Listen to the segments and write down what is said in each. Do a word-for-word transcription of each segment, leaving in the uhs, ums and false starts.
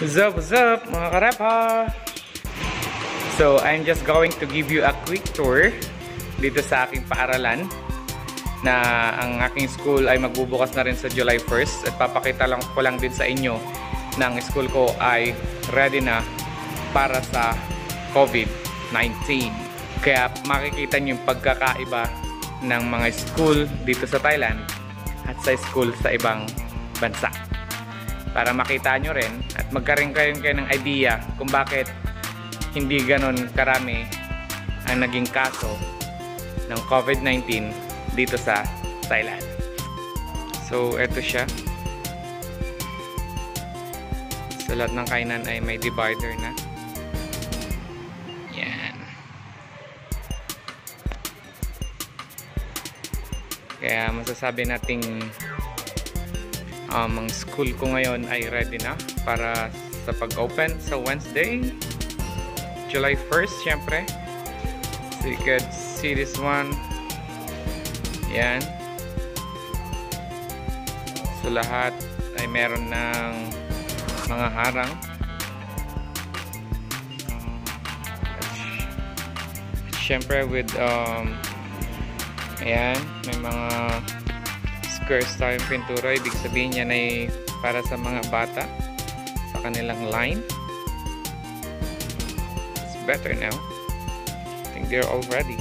Zup zup mga karepa. So I'm just going to give you a quick tour dito sa aking paaralan na ang aking school ay magbubukas na rin sa July first at papakita lang ko lang din sa inyo na ang school ko ay ready na para sa COVID nineteen. Kaya makikita niyo yung pagkakaiba ng mga school dito sa Thailand at sa school sa ibang bansa. Para makita nyo rin at magkaroon kayo ng idea kung bakit hindi ganon karami ang naging kaso ng COVID nineteen dito sa Thailand. So, eto siya. Sa lahat ng kainan ay may divider na. Yan. Kaya masasabi nating um, ang school ko ngayon ay ready na para sa pag-open sa Wednesday, July first, syempre. So you can see this one. Yan. So lahat ay meron ng mga harang. Siyempre with um ayan, may mga squares tayong pintura. Ibig sabihin yan ay para sa mga bata sa kanilang line. It's better now. I think they're all ready.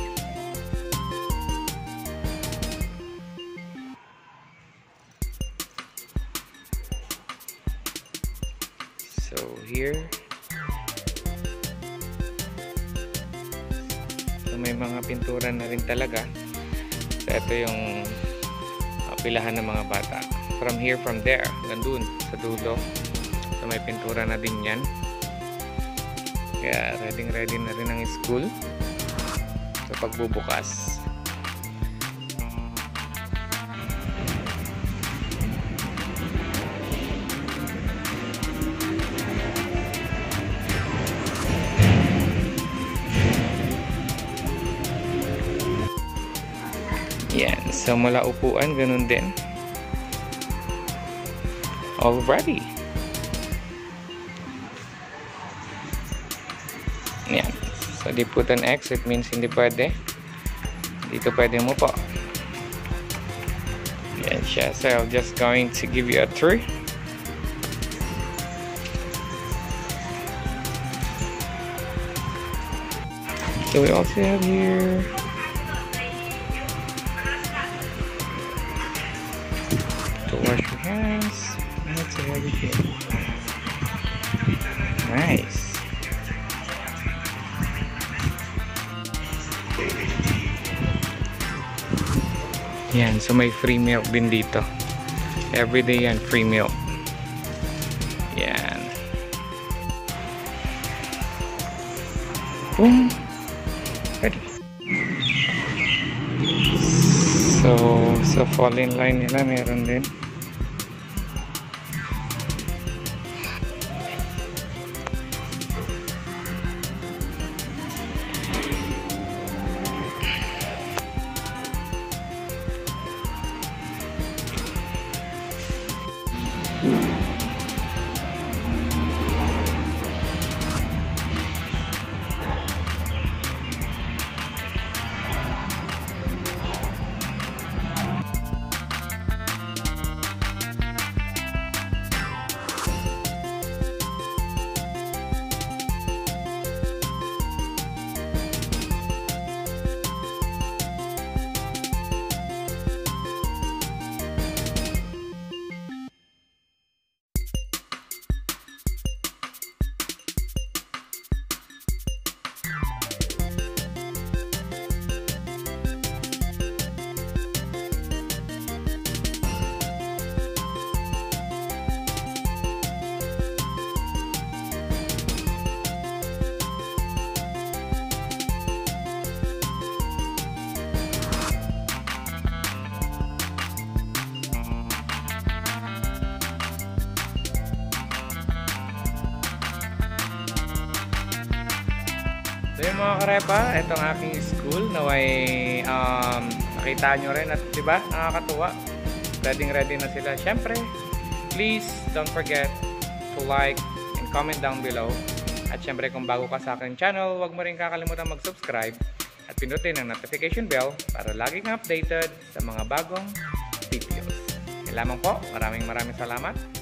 So here, so may mga pintura na rin talaga. So ito yung uh, pilahan ng mga bata. From here, from there, nandun sa dulo. So may pintura na din yan. Kaya ready ready na rin ang school sa so, pagbubukas. Yan, so mula upuan, ganun din. All ready. Yan, so di put an X, it means hindi pwede. Dito pwede mo po. Yan siya, so I'm just going to give you a tour. So we also have here to wash your hands. That's everything. Nice. Yan, so may free milk din dito. Everyday yan, free milk. Yan. Boom. Ready. So, sa fall-in line nila, meron din. So yung mga karepa, itong aking school na way um, nakita nyo rin at diba nakakatuwa. Ready ready na sila. Siyempre, please don't forget to like and and comment down below. At syempre kung bago ka sa aking channel, huwag mo rin kakalimutan mag-subscribe at pindutin ang notification bell para lagi kang updated sa mga bagong videos. Yan lamang po, maraming maraming salamat.